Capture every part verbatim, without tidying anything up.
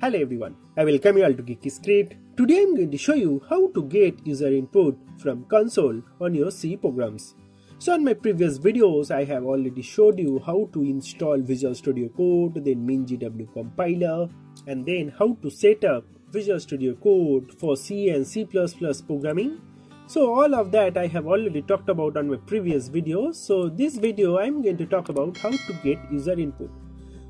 Hello everyone, I welcome you all to GeekyScript. Today I am going to show you how to get user input from console on your C programs. So in my previous videos I have already showed you how to install Visual Studio Code, then MinGW compiler, and then how to set up Visual Studio Code for C and C plus plus programming. So all of that I have already talked about on my previous video. So this video I am going to talk about how to get user input.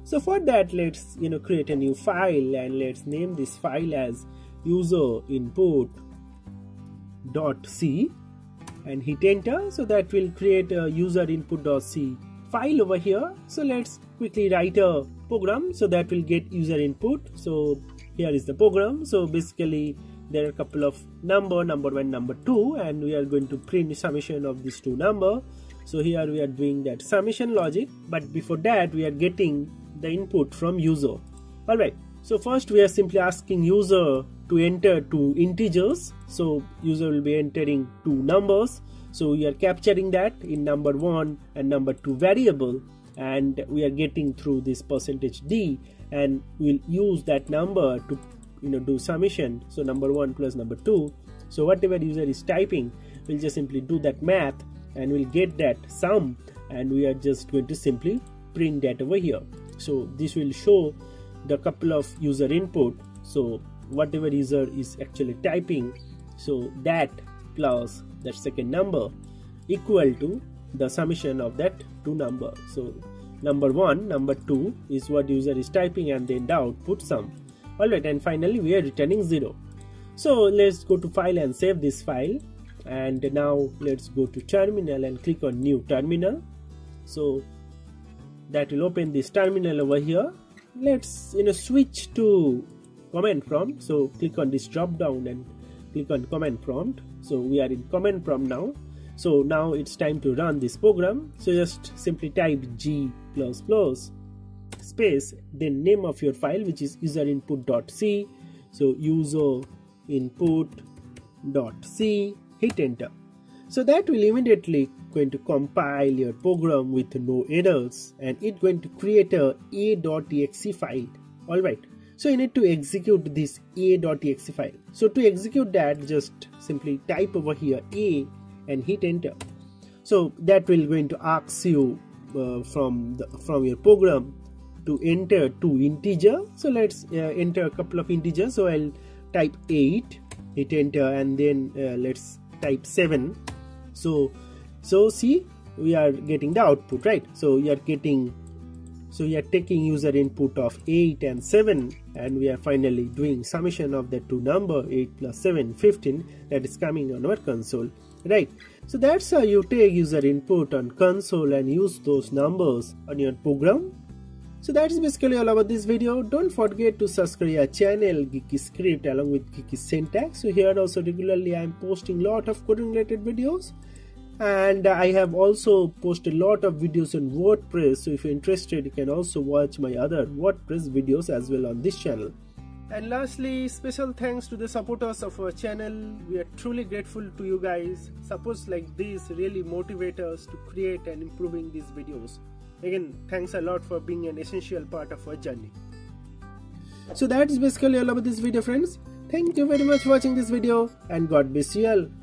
So for that, let's you know create a new file and let's name this file as user input dot c and hit enter. So that will create a user input dot c file over here. So let's quickly write a program so that will get user input. So here is the program. So basically there are a couple of number, number one, number two, and we are going to print the summation of these two number. So here we are doing that summation logic, but before that we are getting the input from user. Alright, so first we are simply asking user to enter two integers. So user will be entering two numbers. So we are capturing that in number one and number two variable, and we are getting through this percentage D, and we'll use that number to you know do summation. So number one plus number two. So whatever user is typing, we'll just simply do that math and we'll get that sum, and we are just going to simply print that over here. So this will show the couple of user input. So whatever user is actually typing, so that plus that second number equal to the summation of that two number. So number one, number two is what user is typing, and then the output sum. Alright, and finally we are returning zero. So let's go to file and save this file. And now let's go to terminal and click on new terminal. So that will open this terminal over here. Let's you know switch to command prompt. So click on this drop down and click on command prompt. So we are in command prompt now. So now it's time to run this program. So just simply type G plus plus space, then name of your file, which is user input dot c. So user input dot c, hit enter. So that will immediately going to compile your program with no errors, and it's going to create a a.exe file. Alright, so you need to execute this a.exe file. So to execute that, just simply type over here a and hit enter. So that will going to ask you uh, from the, from your program to enter two integer. So let's uh, enter a couple of integers. So I'll type eight, hit enter, and then uh, let's type seven. So so see, we are getting the output, right? So we are getting, so we are taking user input of eight and seven, and we are finally doing summation of the two number, eight plus seven, fifteen, that is coming on our console, right? So that's how you take user input on console and use those numbers on your program. So that's basically all about this video. Don't forget to subscribe to our channel GeekyScript along with Geeky Syntax. So here also regularly I am posting lot of coding related videos, and I have also posted lot of videos on WordPress. So if you're interested, you can also watch my other WordPress videos as well on this channel. And lastly, special thanks to the supporters of our channel. We are truly grateful to you guys. Supports like this really motivate us to create and improving these videos. Again, thanks a lot for being an essential part of our journey. So that's basically all about this video, friends. Thank you very much for watching this video, and God bless you all.